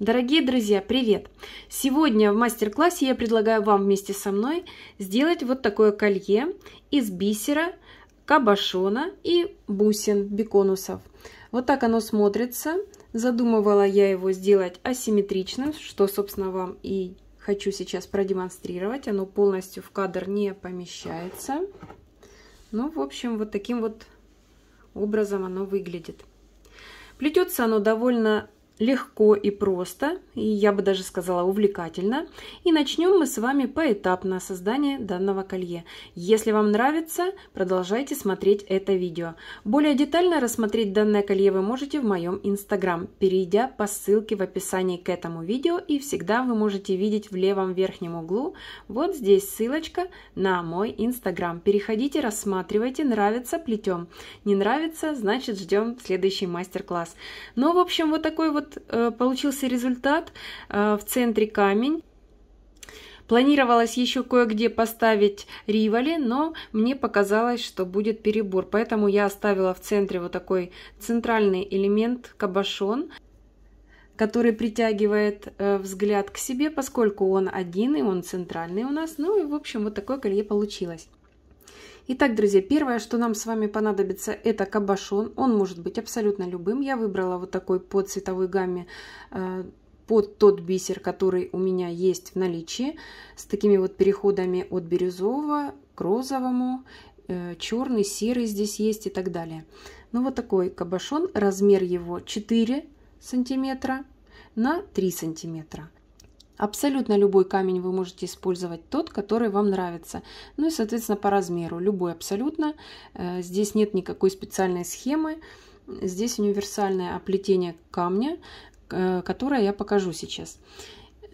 Дорогие друзья, привет! Сегодня в мастер-классе я предлагаю вам вместе со мной сделать вот такое колье из бисера, кабошона и бусин, биконусов. Вот так оно смотрится. Задумывала я его сделать асимметричным, что, собственно, вам и хочу сейчас продемонстрировать. Оно полностью в кадр не помещается. Ну, в общем, вот таким вот образом оно выглядит. Плетется оно довольно легко и просто, и я бы даже сказала увлекательно. И начнем мы с вами поэтапно создание данного колье. Если вам нравится, продолжайте смотреть это видео. Более детально рассмотреть данное колье вы можете в моем Instagram, перейдя по ссылке в описании к этому видео. И всегда вы можете видеть в левом верхнем углу, вот здесь ссылочка на мой Instagram. Переходите, рассматривайте, нравится — плетем, не нравится — значит ждем следующий мастер-класс. Ну, в общем, вот такой вот получился результат. В центре камень. Планировалось еще кое-где поставить риволи, но мне показалось, что будет перебор, поэтому я оставила в центре вот такой центральный элемент кабошон, который притягивает взгляд к себе, поскольку он один и он центральный у нас. Ну и, в общем, вот такое колье получилось. Итак, друзья, первое, что нам с вами понадобится, это кабошон. Он может быть абсолютно любым. Я выбрала вот такой по цветовой гамме, под тот бисер, который у меня есть в наличии, с такими вот переходами от бирюзового к розовому, черный, серый здесь есть и так далее. Ну, вот такой кабошон, размер его 4 сантиметра на 3 сантиметра. Абсолютно любой камень вы можете использовать тот, который вам нравится. Ну и, соответственно, по размеру. Любой абсолютно. Здесь нет никакой специальной схемы. Здесь универсальное оплетение камня, которое я покажу сейчас.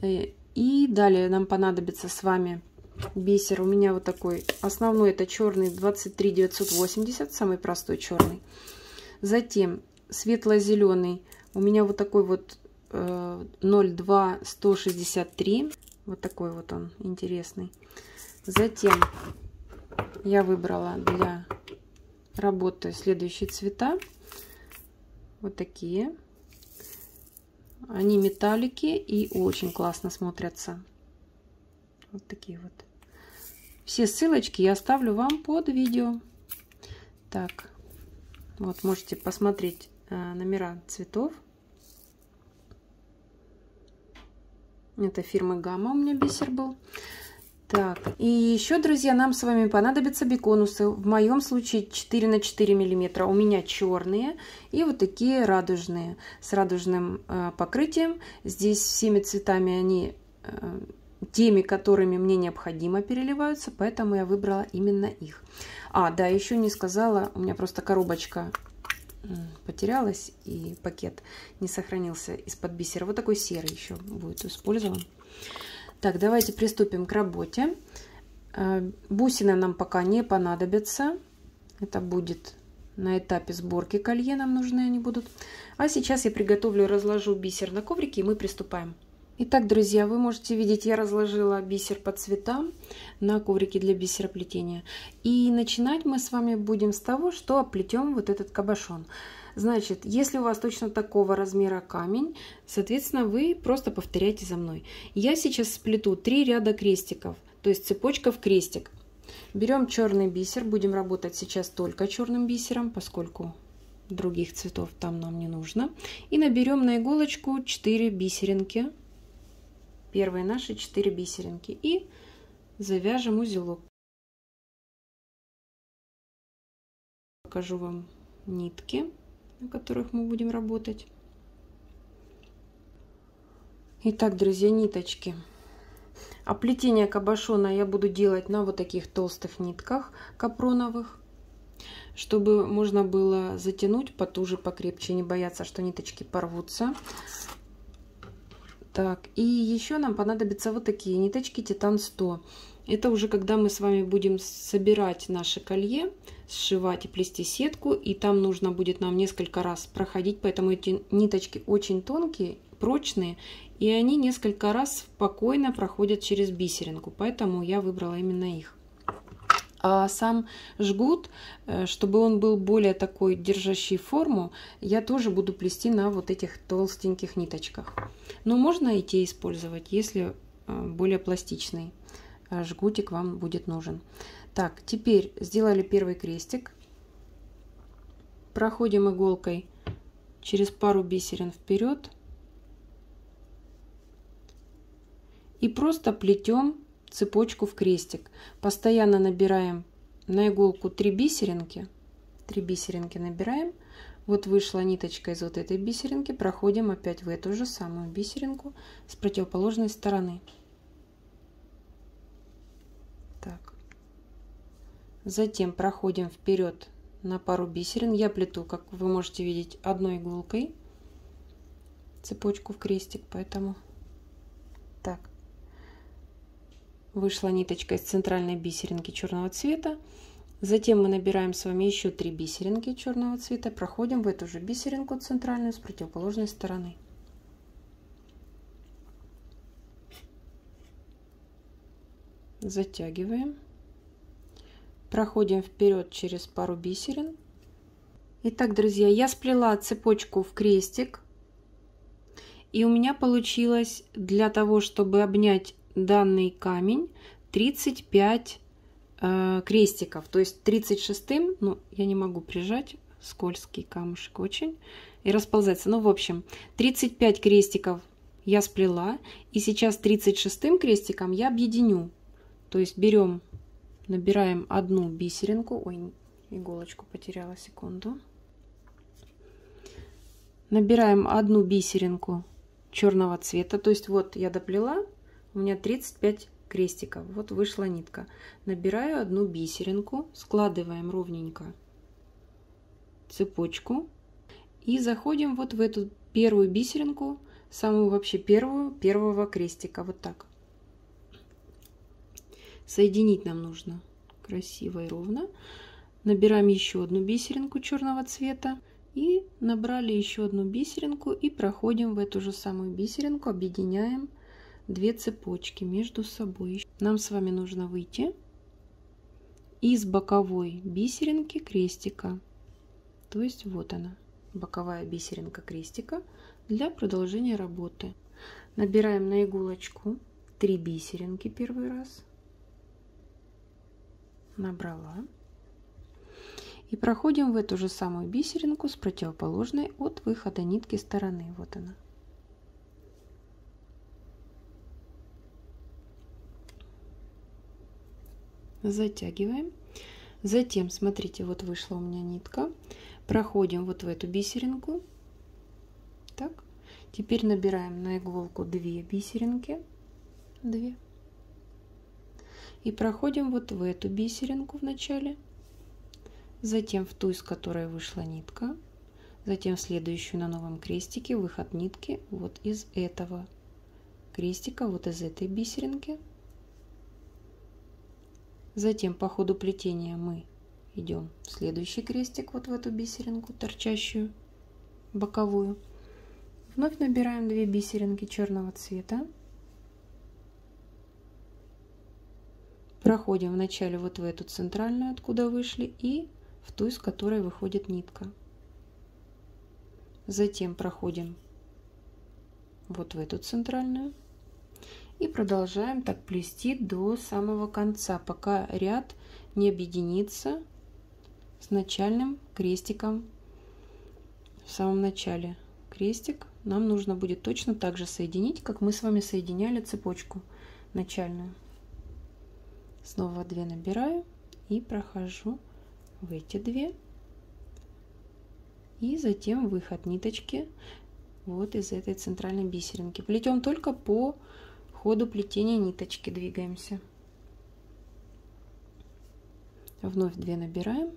И далее нам понадобится с вами бисер. У меня вот такой основной, это черный 23980, самый простой черный. Затем светло-зеленый. У меня вот такой вот 0,2,163. Вот такой вот он интересный. Затем я выбрала для работы следующие цвета. Вот такие. Они металлики и очень классно смотрятся. Вот такие вот. Все ссылочки я оставлю вам под видео. Так. Вот можете посмотреть номера цветов. Это фирмы Гамма у меня бисер был. Так, и еще, друзья, нам с вами понадобятся биконусы. В моем случае 4 на 4 миллиметра. У меня черные и вот такие радужные, с радужным покрытием. Здесь всеми цветами они, теми, которыми мне необходимо, переливаются, поэтому я выбрала именно их. А, да, еще не сказала, у меня просто коробочка потерялась и пакет не сохранился из-под бисера. Вот такой серый еще будет использован. Так, давайте приступим к работе. Бусины нам пока не понадобятся. Это будет на этапе сборки колье, нам нужны они будут. А сейчас я приготовлю, разложу бисер на коврике, и мы приступаем. Итак, друзья, вы можете видеть, я разложила бисер по цветам на коврике для бисероплетения. И начинать мы с вами будем с того, что оплетем вот этот кабошон. Значит, если у вас точно такого размера камень, соответственно, вы просто повторяйте за мной. Я сейчас сплету 3 ряда крестиков, то есть цепочка в крестик. Берем черный бисер, будем работать сейчас только черным бисером, поскольку других цветов там нам не нужно. И наберем на иголочку 4 бисеринки. Первые наши 4 бисеринки, и завяжем узелок. Покажу вам нитки, на которых мы будем работать. Итак, друзья, ниточки. Оплетение кабошона я буду делать на вот таких толстых нитках капроновых, чтобы можно было затянуть потуже, покрепче, не бояться, что ниточки порвутся. Так, и еще нам понадобятся вот такие ниточки Титан 100. Это уже когда мы с вами будем собирать наше колье, сшивать и плести сетку, и там нужно будет нам несколько раз проходить, поэтому эти ниточки очень тонкие, прочные, и они несколько раз спокойно проходят через бисеринку, поэтому я выбрала именно их. А сам жгут, чтобы он был более такой держащий форму, я тоже буду плести на вот этих толстеньких ниточках. Но можно и те использовать, если более пластичный жгутик вам будет нужен. Так, теперь сделали первый крестик. Проходим иголкой через пару бисерин вперед. И просто плетем цепочку в крестик. Постоянно набираем на иголку 3 бисеринки. 3 бисеринки набираем. Вот вышла ниточка из вот этой бисеринки. Проходим опять в эту же самую бисеринку с противоположной стороны. Так. Затем проходим вперед на пару бисерин. Я плету, как вы можете видеть, одной иголкой цепочку в крестик, поэтому так. Вышла ниточка из центральной бисеринки черного цвета. Затем мы набираем с вами еще 3 бисеринки черного цвета. Проходим в эту же бисеринку центральную с противоположной стороны. Затягиваем. Проходим вперед через пару бисерин. Итак, друзья, я сплела цепочку в крестик. И у меня получилось для того, чтобы обнять данный камень, 35 крестиков, то есть 36-м, ну, я не могу прижать, скользкий камушек очень, и расползается. Ну, в общем, 35 крестиков я сплела, и сейчас 36-м крестиком я объединю. То есть берем, набираем одну бисеринку, ой, иголочку потеряла, секунду. Набираем одну бисеринку черного цвета, то есть вот я доплела, у меня 35 крестиков, вот вышла нитка. Набираю одну бисеринку, складываем ровненько цепочку и заходим вот в эту первую бисеринку, самую вообще первую, первого крестика, вот так. Соединить нам нужно красиво и ровно. Набираем еще одну бисеринку черного цвета и набрали еще одну бисеринку и проходим в эту же самую бисеринку, объединяем 2 цепочки между собой. Нам с вами нужно выйти из боковой бисеринки крестика, то есть вот она, боковая бисеринка крестика, для продолжения работы. Набираем на иголочку 3 бисеринки первый раз, набрала, и проходим в эту же самую бисеринку с противоположной от выхода нитки стороны, вот она. Затягиваем. Затем, смотрите, вот вышла у меня нитка. Проходим вот в эту бисеринку. Так. Теперь набираем на иголку 2 бисеринки. 2. И проходим вот в эту бисеринку в начале. Затем в ту, из которой вышла нитка. Затем в следующую на новом крестике. Выход нитки вот из этого крестика, вот из этой бисеринки. Затем по ходу плетения мы идем в следующий крестик, вот в эту бисеринку, торчащую, боковую. Вновь набираем 2 бисеринки черного цвета. Проходим вначале вот в эту центральную, откуда вышли, и в ту, из которой выходит нитка. Затем проходим вот в эту центральную. И продолжаем так плести до самого конца, пока ряд не объединится с начальным крестиком. В самом начале крестик нам нужно будет точно так же соединить, как мы с вами соединяли цепочку начальную. Снова 2 набираю и прохожу в эти 2. И затем выход ниточки вот из этой центральной бисеринки. Плетем только по ходу плетения ниточки, двигаемся. Вновь 2 набираем,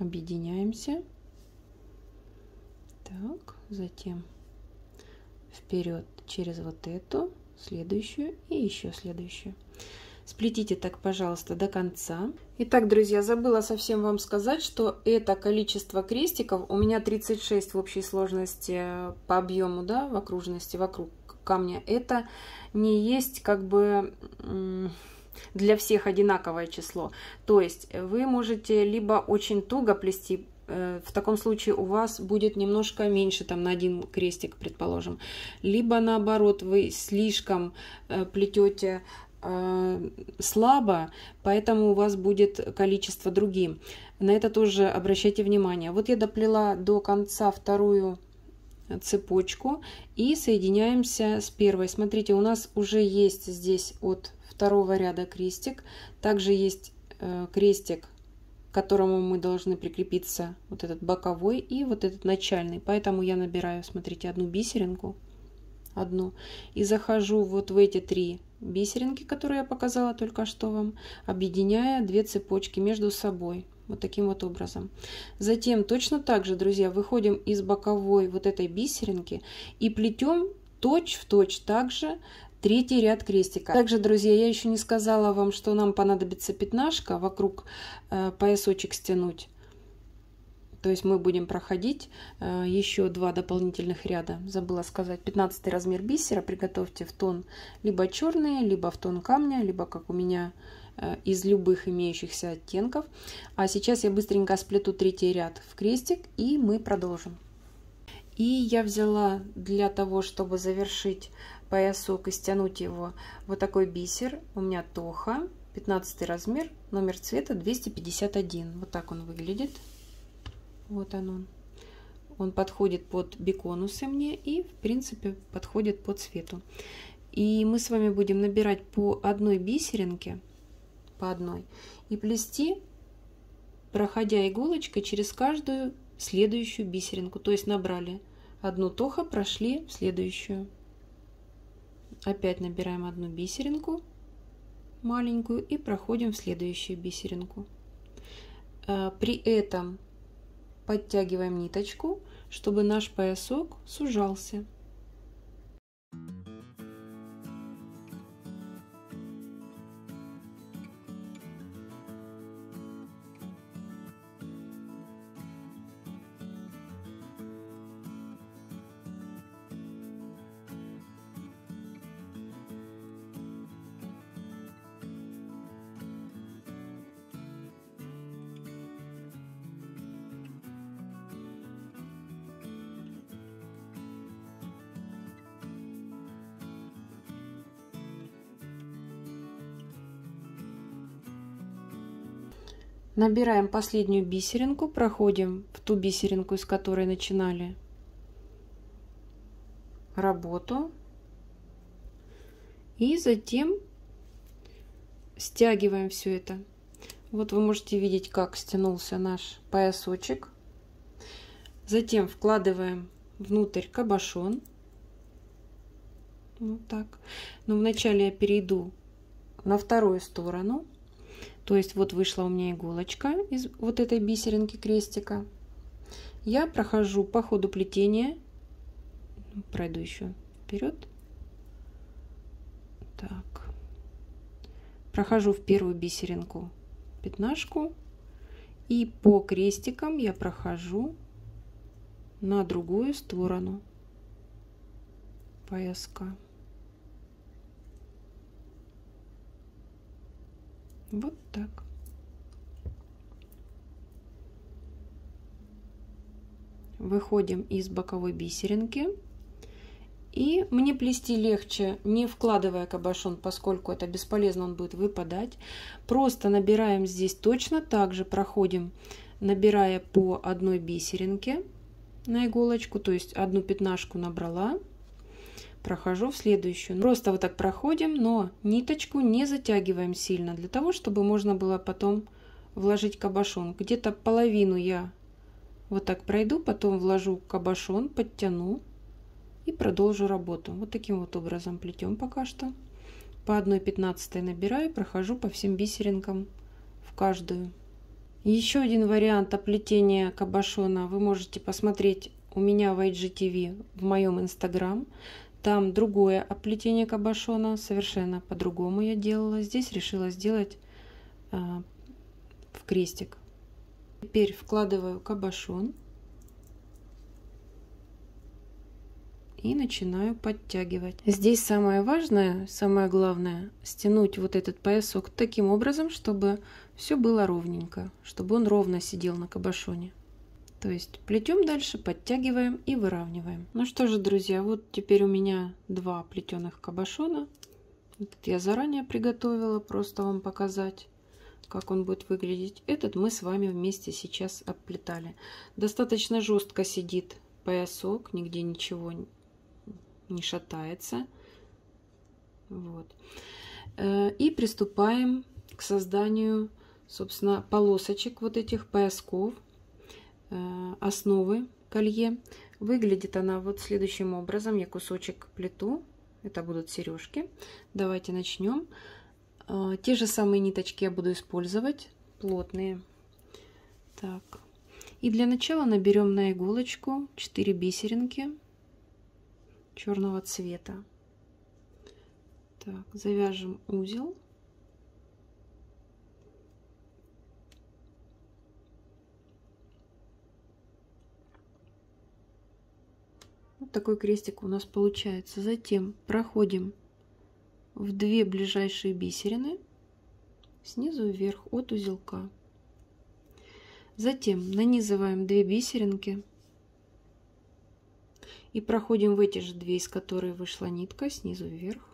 объединяемся. Так, затем вперед через вот эту, следующую и еще следующую. Сплетите так, пожалуйста, до конца. Итак, друзья, забыла совсем вам сказать, что это количество крестиков, у меня 36 в общей сложности по объему, да, в окружности, вокруг камня. Это не есть как бы для всех одинаковое число. То есть вы можете либо очень туго плести, в таком случае у вас будет немножко меньше, там на один крестик, предположим. Либо наоборот, вы слишком плетете слабо, поэтому у вас будет количество другим. На это тоже обращайте внимание. Вот я доплела до конца вторую цепочку и соединяемся с первой. Смотрите, у нас уже есть здесь от второго ряда крестик, также есть крестик, к которому мы должны прикрепиться, вот этот боковой и вот этот начальный. Поэтому я набираю, смотрите, одну бисеринку, одну, и захожу вот в эти три бисеринки, которые я показала только что вам, объединяя две цепочки между собой вот таким вот образом. Затем точно так же, друзья, выходим из боковой вот этой бисеринки и плетем точь-в-точь также третий ряд крестика. Также, друзья, я еще не сказала вам, что нам понадобится пятнашка вокруг поясочек стянуть. То есть мы будем проходить еще два дополнительных ряда. Забыла сказать, 15 размер бисера приготовьте в тон либо черный, либо в тон камня, либо как у меня из любых имеющихся оттенков. А сейчас я быстренько сплету третий ряд в крестик и мы продолжим. И я взяла для того, чтобы завершить поясок и стянуть его, вот такой бисер. У меня Тохо, 15 размер, номер цвета 251. Вот так он выглядит. Вот он. Он подходит под биконусы мне и, в принципе, подходит по цвету. И мы с вами будем набирать по одной бисеринке, по одной, и плести, проходя иголочкой через каждую следующую бисеринку. То есть набрали одну Тохо, прошли в следующую, опять набираем одну бисеринку маленькую и проходим в следующую бисеринку. При этом подтягиваем ниточку, чтобы наш поясок сужался. Набираем последнюю бисеринку, проходим в ту бисеринку, из которой начинали работу. И затем стягиваем все это. Вот вы можете видеть, как стянулся наш поясочек. Затем вкладываем внутрь кабошон. Вот так. Но вначале я перейду на вторую сторону. То есть вот вышла у меня иголочка из вот этой бисеринки крестика. Я прохожу по ходу плетения, пройду еще вперед. Так, прохожу в первую бисеринку пятнашку и по крестикам я прохожу на другую сторону пояска. Вот так. Выходим из боковой бисеринки. И мне плести легче, не вкладывая кабошон, поскольку это бесполезно, он будет выпадать. Просто набираем здесь точно так же, проходим, набирая по одной бисеринке на иголочку, то есть одну пятнашку набрала. Прохожу в следующую. Просто вот так проходим, но ниточку не затягиваем сильно, для того, чтобы можно было потом вложить кабошон. Где-то половину я вот так пройду, потом вложу кабошон, подтяну и продолжу работу. Вот таким вот образом плетем пока что. По 1,15 набираю, прохожу по всем бисеринкам в каждую. Еще один вариант оплетения кабошона вы можете посмотреть у меня в IGTV, в моем Instagram. Там другое оплетение кабошона, совершенно по-другому я делала. Здесь решила сделать в крестик. Теперь вкладываю кабошон и начинаю подтягивать. Здесь самое важное, самое главное, стянуть вот этот поясок таким образом, чтобы все было ровненько, чтобы он ровно сидел на кабошоне. То есть плетем дальше, подтягиваем и выравниваем. Ну что же, друзья, вот теперь у меня два плетеных кабошона. Этот я заранее приготовила, просто вам показать, как он будет выглядеть. Этот мы с вами вместе сейчас оплетали. Достаточно жестко сидит поясок, нигде ничего не шатается. Вот. И приступаем к созданию, собственно, полосочек вот этих поясков, основы колье. Выглядит она вот следующим образом. Я кусочек плету, это будут сережки. Давайте начнем. Те же самые ниточки я буду использовать, плотные. Так. И для начала наберем на иголочку 4 бисеринки черного цвета. Так, завяжем узел. Вот такой крестик у нас получается. Затем проходим в 2 ближайшие бисерины снизу вверх от узелка. Затем нанизываем 2 бисеринки и проходим в эти же 2, из которых вышла нитка, снизу вверх.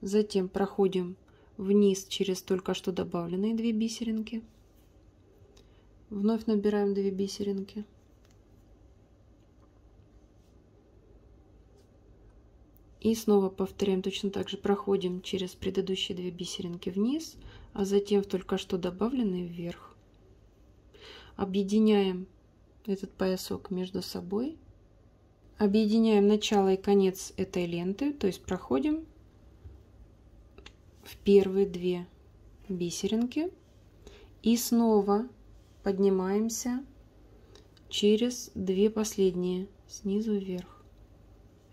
Затем проходим вниз через только что добавленные 2 бисеринки. Вновь набираем 2 бисеринки. И снова повторяем точно так же. Проходим через предыдущие 2 бисеринки вниз, а затем в только что добавленные вверх. Объединяем этот поясок между собой. Объединяем начало и конец этой ленты, то есть проходим в первые 2 бисеринки и снова поднимаемся через 2 последние снизу вверх.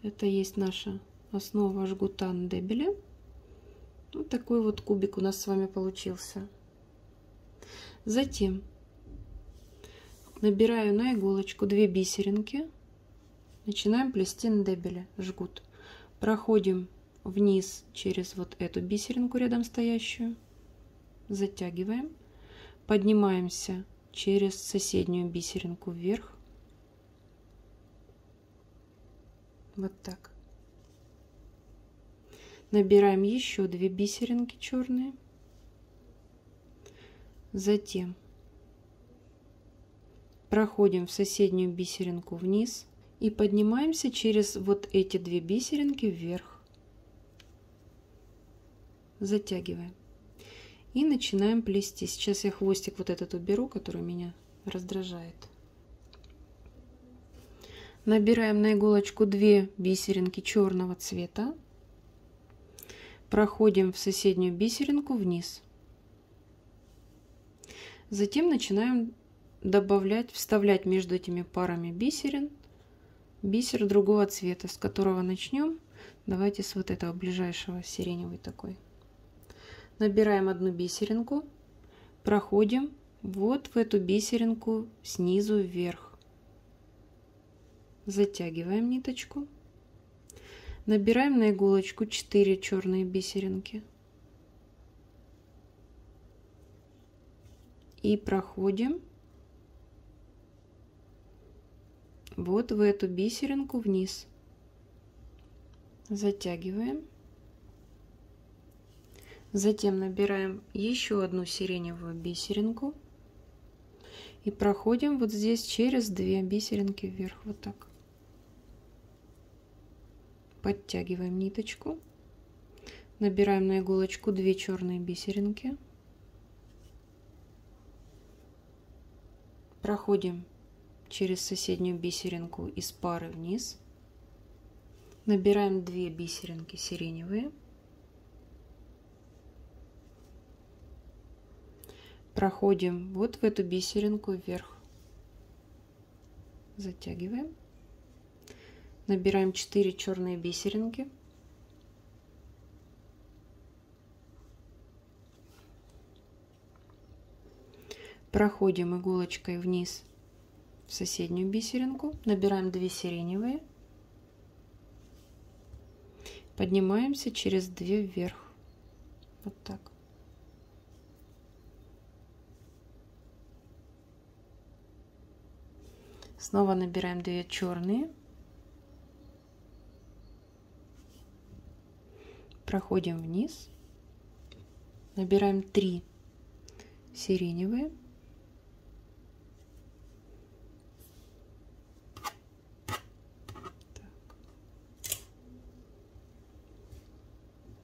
Это есть наша основа жгута Ндебеля. Вот такой вот кубик у нас с вами получился. Затем набираю на иголочку 2 бисеринки, начинаем плести Ндебеля, жгут. Проходим вниз через вот эту бисеринку рядом стоящую, затягиваем, поднимаемся через соседнюю бисеринку вверх. Вот так. Набираем еще 2 бисеринки черные. Затем проходим в соседнюю бисеринку вниз и поднимаемся через вот эти 2 бисеринки вверх. Затягиваем. И начинаем плести. Сейчас я хвостик вот этот уберу, который меня раздражает. Набираем на иголочку 2 бисеринки черного цвета, проходим в соседнюю бисеринку вниз. Затем начинаем добавлять, вставлять между этими парами бисерин бисер другого цвета, с которого начнем. Давайте с вот этого ближайшего, сиреневый такой. Набираем 1 бисеринку, проходим вот в эту бисеринку снизу вверх. Затягиваем ниточку, набираем на иголочку 4 черные бисеринки и проходим вот в эту бисеринку вниз, затягиваем. Затем набираем еще 1 сиреневую бисеринку и проходим вот здесь через 2 бисеринки вверх, вот так. Подтягиваем ниточку, набираем на иголочку 2 черные бисеринки, проходим через соседнюю бисеринку из пары вниз, набираем 2 бисеринки сиреневые, проходим вот в эту бисеринку вверх, затягиваем. Набираем 4 черные бисеринки. Проходим иголочкой вниз в соседнюю бисеринку, набираем 2 сиреневые, поднимаемся через 2 вверх, вот так. Снова набираем 2 черные, проходим вниз, набираем 3 сиреневые, так.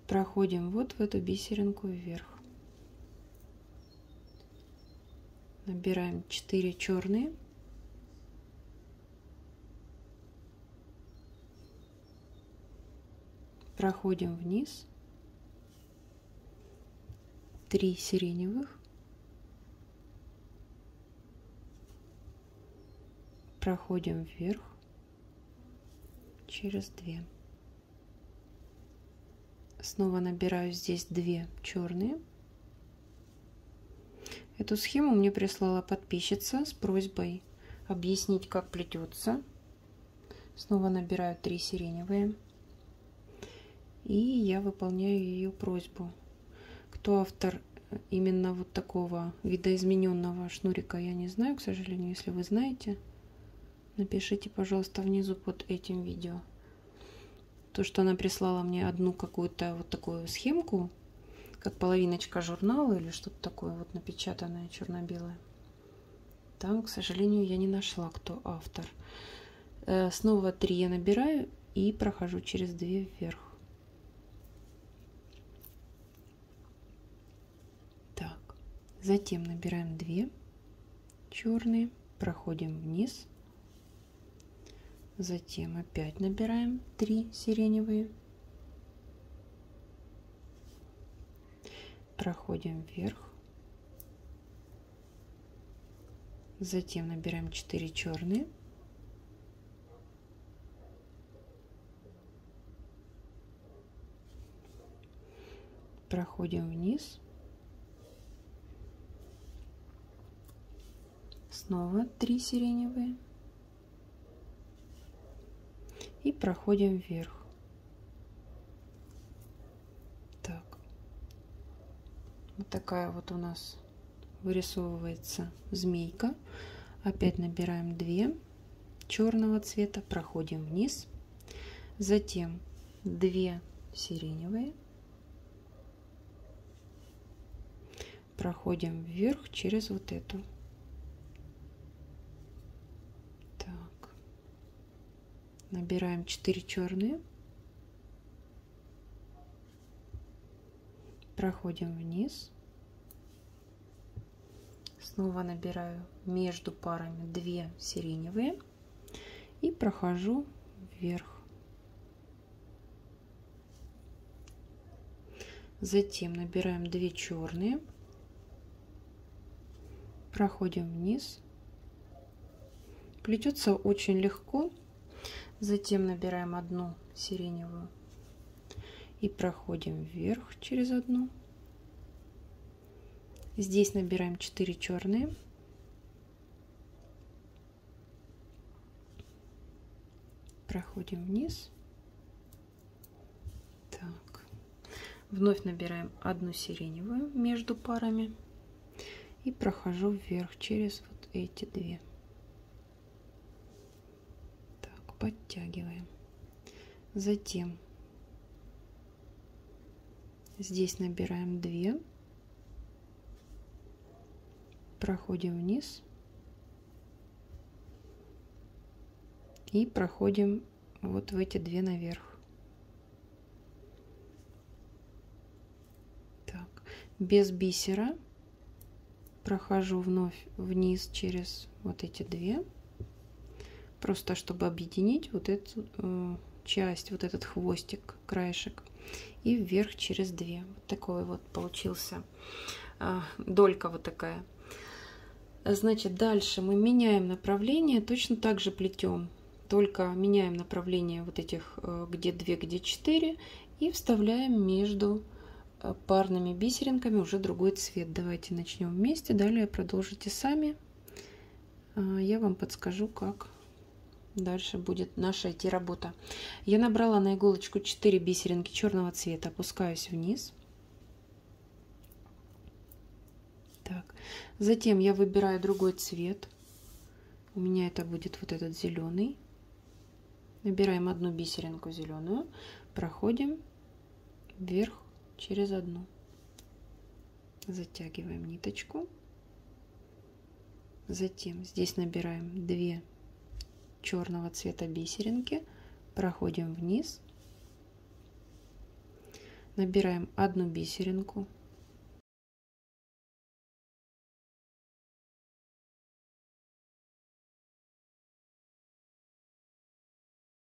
Проходим вот в эту бисеринку вверх, набираем 4 черные, проходим вниз, 3 сиреневых, проходим вверх через 2, снова набираю здесь 2 черные. Эту схему мне прислала подписчица с просьбой объяснить, как плетется. Снова набираю 3 сиреневые. И я выполняю ее просьбу. Кто автор именно вот такого видоизмененного шнурика, я не знаю, к сожалению. Если вы знаете, напишите, пожалуйста, внизу под этим видео. То, что она прислала мне одну какую-то вот такую схемку, как половиночка журнала или что-то такое, вот напечатанное черно-белое. Там, к сожалению, я не нашла, кто автор. Снова 3 я набираю и прохожу через 2 вверх. Затем набираем 2 черные, проходим вниз, затем опять набираем 3 сиреневые, проходим вверх, затем набираем 4 черные, проходим вниз. Снова 3 сиреневые и проходим вверх. Так, вот такая вот у нас вырисовывается змейка. Опять набираем 2 черного цвета, проходим вниз, затем 2 сиреневые, проходим вверх через вот эту. Набираем 4 черные, проходим вниз, снова набираю между парами 2 сиреневые и прохожу вверх. Затем набираем 2 черные, проходим вниз. Плетется очень легко. Затем набираем 1 сиреневую и проходим вверх через 1. Здесь набираем 4 черные. Проходим вниз. Так. Вновь набираем 1 сиреневую между парами и прохожу вверх через вот эти 2. Подтягиваем, затем здесь набираем 2, проходим вниз и проходим вот в эти 2 наверх. Так, без бисера прохожу вновь вниз через вот эти 2. Просто чтобы объединить вот эту часть, вот этот хвостик, краешек, и вверх через 2. Вот такой вот получился, долька вот такая. Значит, дальше мы меняем направление, точно так же плетем, только меняем направление вот этих, где 2, где 4, и вставляем между парными бисеринками уже другой цвет. Давайте начнем вместе, далее продолжите сами. я вам подскажу, как дальше будет наша идти работа. Я набрала на иголочку 4 бисеринки черного цвета, опускаюсь вниз. Так. Затем я выбираю другой цвет. У меня это будет вот этот зеленый. Набираем одну бисеринку зеленую, проходим вверх через одну. Затягиваем ниточку. Затем здесь набираем 2 черного цвета бисеринки, проходим вниз, набираем одну бисеринку,